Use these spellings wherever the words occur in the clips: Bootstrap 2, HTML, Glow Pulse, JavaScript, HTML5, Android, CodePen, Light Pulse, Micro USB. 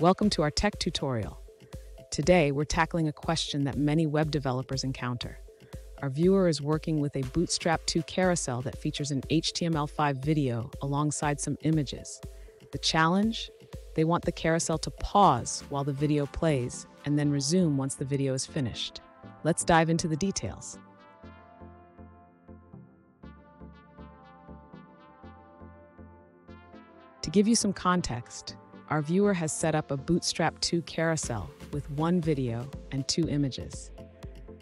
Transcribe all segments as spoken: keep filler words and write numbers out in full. Welcome to our tech tutorial. Today, we're tackling a question that many web developers encounter. Our viewer is working with a Bootstrap two carousel that features an H T M L five video alongside some images. The challenge? They want the carousel to pause while the video plays and then resume once the video is finished. Let's dive into the details. To give you some context, our viewer has set up a Bootstrap two carousel with one video and two images.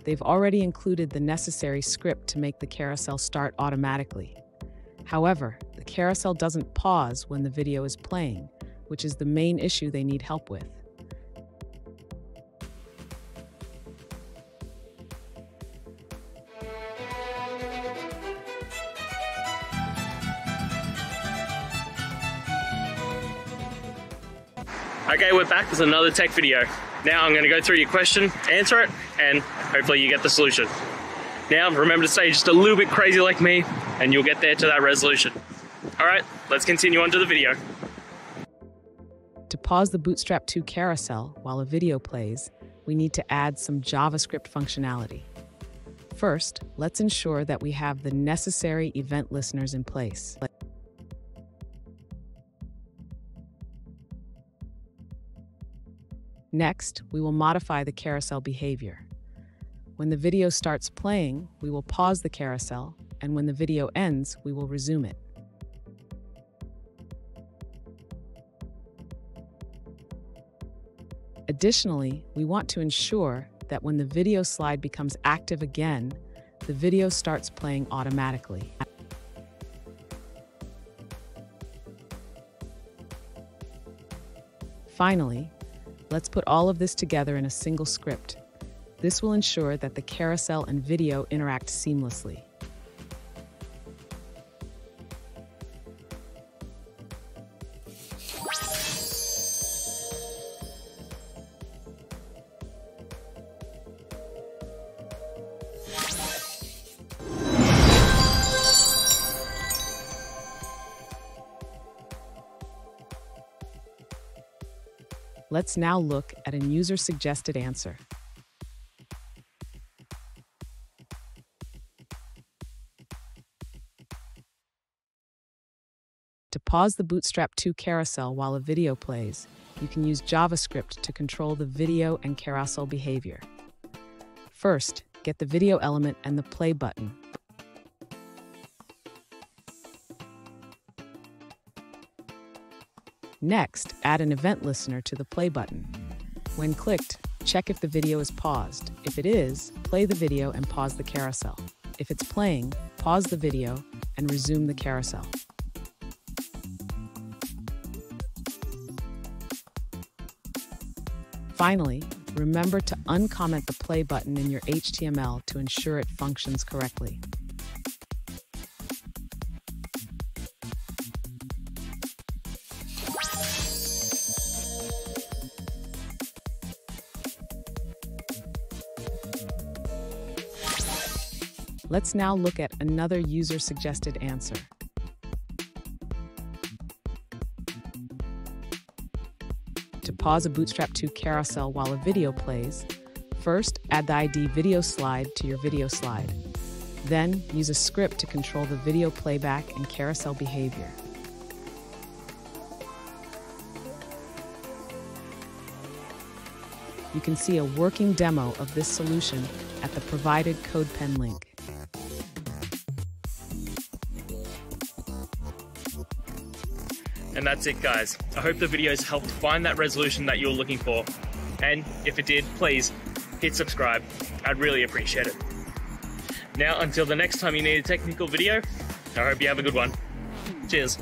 They've already included the necessary script to make the carousel start automatically. However, the carousel doesn't pause when the video is playing, which is the main issue they need help with. Okay, we're back with another tech video. Now I'm going to go through your question, answer it, and hopefully you get the solution. Now remember to stay just a little bit crazy like me, and you'll get there to that resolution. Alright, let's continue on to the video. To pause the Bootstrap two carousel while a video plays, we need to add some JavaScript functionality. First, let's ensure that we have the necessary event listeners in place. Next, we will modify the carousel behavior. When the video starts playing, we will pause the carousel, and when the video ends, we will resume it. Additionally, we want to ensure that when the video slide becomes active again, the video starts playing automatically. Finally, let's put all of this together in a single script. This will ensure that the carousel and video interact seamlessly. Let's now look at a user-suggested answer. To pause the Bootstrap two carousel while a video plays, you can use JavaScript to control the video and carousel behavior. First, get the video element and the play button. Next, add an event listener to the play button. When clicked, check if the video is paused. If it is, play the video and pause the carousel. If it's playing, pause the video and resume the carousel. Finally, remember to uncomment the play button in your H T M L to ensure it functions correctly. Let's now look at another user-suggested answer. To pause a Bootstrap two carousel while a video plays, first add the I D video slide to your video slide. Then use a script to control the video playback and carousel behavior. You can see a working demo of this solution at the provided CodePen link. And that's it, guys. I hope the videos helped find that resolution that you were looking for. And if it did, please hit subscribe. I'd really appreciate it. Now, until the next time you need a technical video, I hope you have a good one. Cheers.